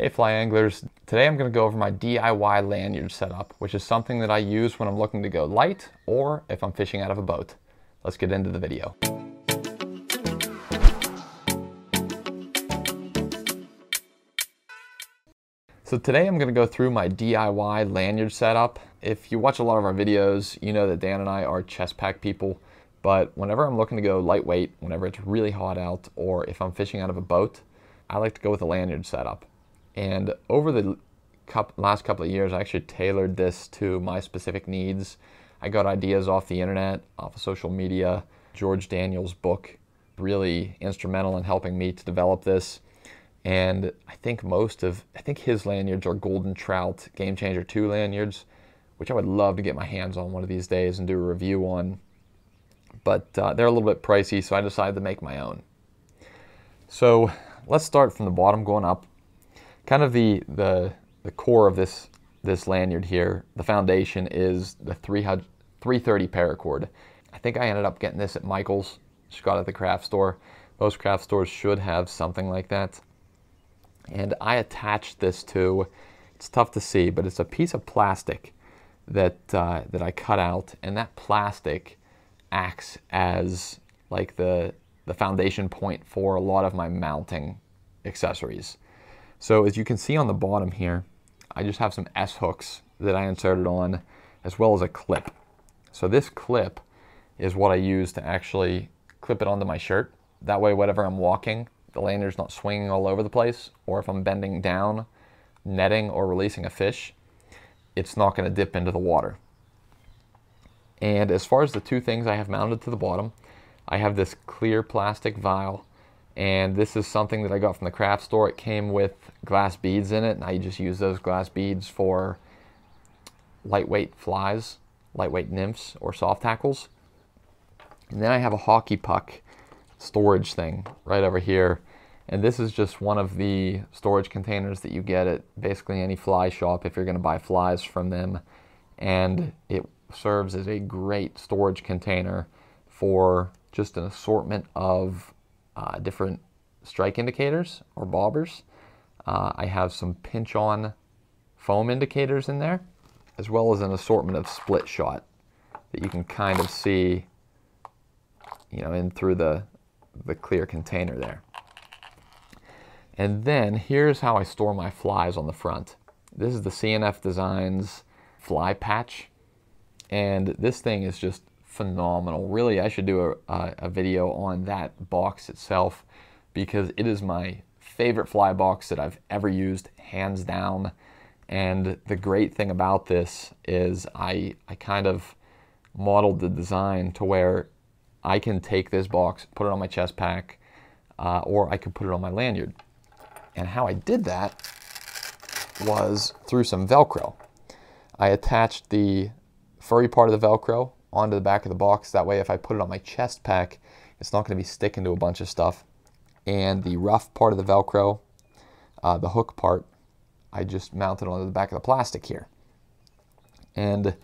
Hey fly anglers, today I'm going to go over my DIY lanyard setup, which is something that I use when I'm looking to go light or if I'm fishing out of a boat. Let's get into the video. So today I'm going to go through my DIY lanyard setup. If you watch a lot of our videos, you know that Dan and I are chest pack people, but whenever I'm looking to go lightweight, whenever it's really hot out or if I'm fishing out of a boat, I like to go with a lanyard setup. And over the last couple of years, I actually tailored this to my specific needs. I got ideas off the internet, off of social media. George Daniels' book, really instrumental in helping me to develop this. And I think his lanyards are Golden Trout Game Changer 2 lanyards, which I would love to get my hands on one of these days and do a review on. But they're a little bit pricey, so I decided to make my own. So let's start from the bottom going up. Kind of the core of this lanyard here, the foundation, is the 330 paracord. I think I ended up getting this at Michael's, just got it at the craft store. Most craft stores should have something like that. And I attached this to, it's tough to see, but it's a piece of plastic that, that I cut out, and that plastic acts as like the foundation point for a lot of my mounting accessories. So as you can see on the bottom here, I just have some S-hooks that I inserted on, as well as a clip. So this clip is what I use to actually clip it onto my shirt. That way, whenever I'm walking, the lanyard's not swinging all over the place, or if I'm bending down, netting or releasing a fish, it's not going to dip into the water. And as far as the two things I have mounted to the bottom, I have this clear plastic vial. And this is something that I got from the craft store. It came with glass beads in it, and I just use those glass beads for lightweight flies, lightweight nymphs, or soft tackles. And then I have a hockey puck storage thing right over here. And this is just one of the storage containers that you get at basically any fly shop if you're going to buy flies from them. And it serves as a great storage container for just an assortment of different strike indicators or bobbers. I have some pinch-on foam indicators in there, as well as an assortment of split shot that you can kind of see, you know, in through the clear container there. And then here's how I store my flies on the front. This is the C&F Designs fly patch, and this thing is just phenomenal. Really, I should do a video on that box itself, because it is my favorite fly box that I've ever used, hands down. And the great thing about this is I kind of modeled the design to where I can take this box, put it on my chest pack, or I could put it on my lanyard. And how I did that was through some Velcro. I attached the furry part of the Velcro onto the back of the box. That way, if I put it on my chest pack, it's not going to be sticking to a bunch of stuff. And the rough part of the Velcro, the hook part, I just mounted onto the back of the plastic here. And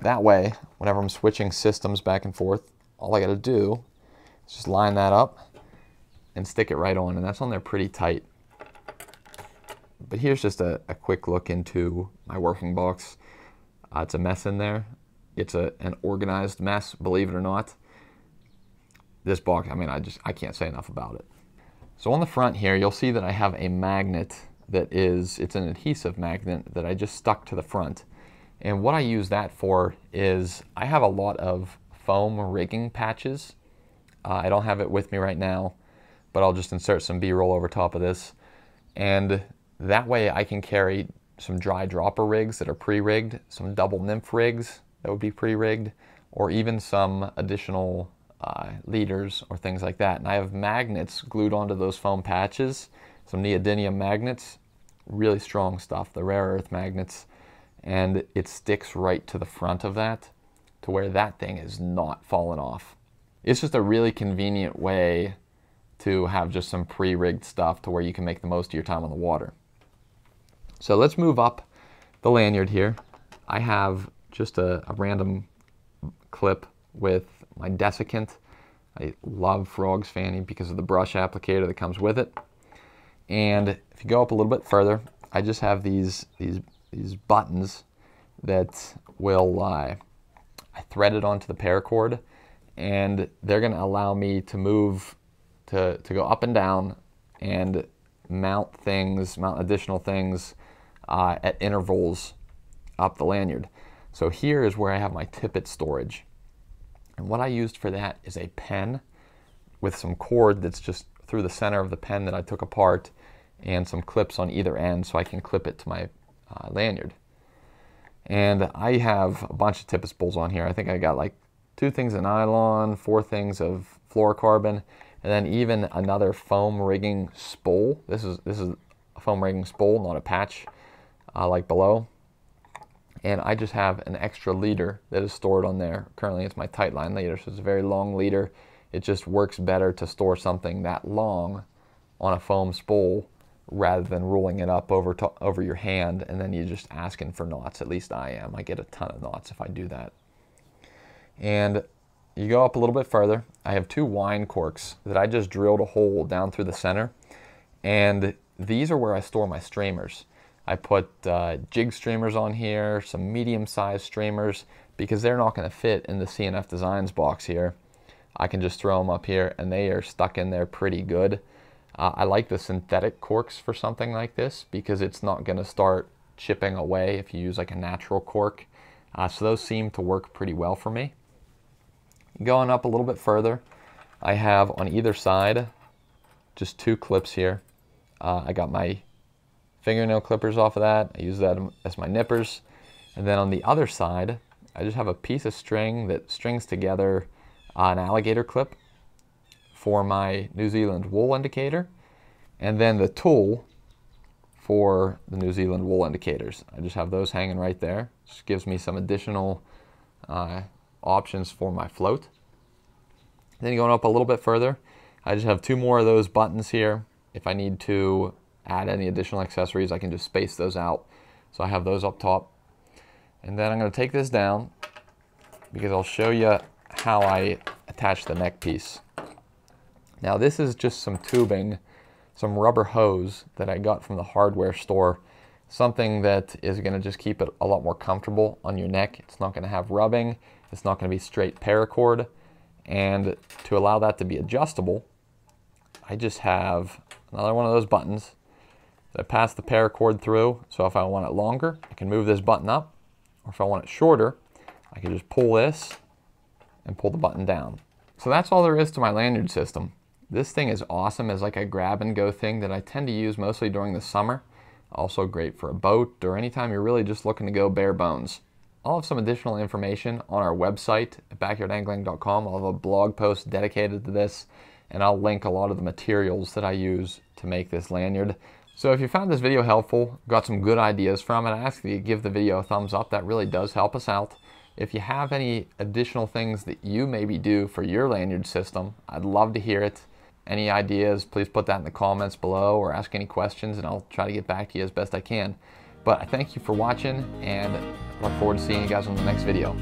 that way, whenever I'm switching systems back and forth, all I got to do is just line that up and stick it right on. And that's on there pretty tight. But here's just a quick look into my working box. It's a mess in there. It's an organized mess, believe it or not. This box, I mean, I can't say enough about it. So on the front here, you'll see that I have a magnet that is, it's an adhesive magnet that I just stuck to the front. And what I use that for is I have a lot of foam rigging patches. I don't have it with me right now, but I'll just insert some B-roll over top of this. And that way I can carry some dry dropper rigs that are pre-rigged, some double nymph rigs that would be pre-rigged, or even some additional leaders or things like that. And I have magnets glued onto those foam patches, some neodymium magnets, really strong stuff, the rare earth magnets, and it sticks right to the front of that to where that thing is not falling off. It's just a really convenient way to have just some pre-rigged stuff to where you can make the most of your time on the water. So let's move up the lanyard here. I have just a random clip with my desiccant. I love Frog's Fanny because of the brush applicator that comes with it. And if you go up a little bit further, I just have these buttons that will I thread it onto the paracord, and they're going to allow me to move, to go up and down and mount things, mount additional things at intervals up the lanyard. So here is where I have my tippet storage. And what I used for that is a pen with some cord that's just through the center of the pen that I took apart, and some clips on either end so I can clip it to my lanyard. And I have a bunch of tippet spools on here. I think I got like 2 things of nylon, 4 things of fluorocarbon, and then even another foam rigging spool. This is a foam rigging spool, not a patch like below. And I just have an extra leader that is stored on there. Currently it's my tight line leader, so it's a very long leader. It just works better to store something that long on a foam spool rather than rolling it up over your hand, and then you're just asking for knots. At least I am. I get a ton of knots if I do that. And you go up a little bit further, I have 2 wine corks that I just drilled a hole down through the center, and these are where I store my streamers. I put jig streamers on here, some medium-sized streamers, because they're not going to fit in the C&F Designs box here. I can just throw them up here, and they are stuck in there pretty good. I like the synthetic corks for something like this because it's not going to start chipping away if you use like a natural cork. So those seem to work pretty well for me. Going up a little bit further, I have on either side just 2 clips here. I got my fingernail clippers off of that. I use that as my nippers. And then on the other side, I just have a piece of string that strings together an alligator clip for my New Zealand wool indicator, and then the tool for the New Zealand wool indicators. I just have those hanging right there. Just gives me some additional options for my float. Then going up a little bit further, I just have 2 more of those buttons here. If I need to add any additional accessories, I can just space those out. So I have those up top. And then I'm going to take this down because I'll show you how I attach the neck piece. Now this is just some tubing, some rubber hose that I got from the hardware store. Something that is going to just keep it a lot more comfortable on your neck. It's not going to have rubbing. It's not going to be straight paracord. And to allow that to be adjustable, I just have another one of those buttons that I pass the paracord through. So if I want it longer, I can move this button up. Or if I want it shorter, I can just pull this and pull the button down. So that's all there is to my lanyard system. This thing is awesome as like a grab and go thing that I tend to use mostly during the summer. Also great for a boat or anytime you're really just looking to go bare bones. I'll have some additional information on our website at backyardangling.com. I'll have a blog post dedicated to this, and I'll link a lot of the materials that I use to make this lanyard. So if you found this video helpful, got some good ideas from it, I ask that you give the video a thumbs up. That really does help us out. If you have any additional things that you maybe do for your lanyard system, I'd love to hear it. Any ideas, please put that in the comments below or ask any questions, and I'll try to get back to you as best I can. But I thank you for watching, and I look forward to seeing you guys on the next video.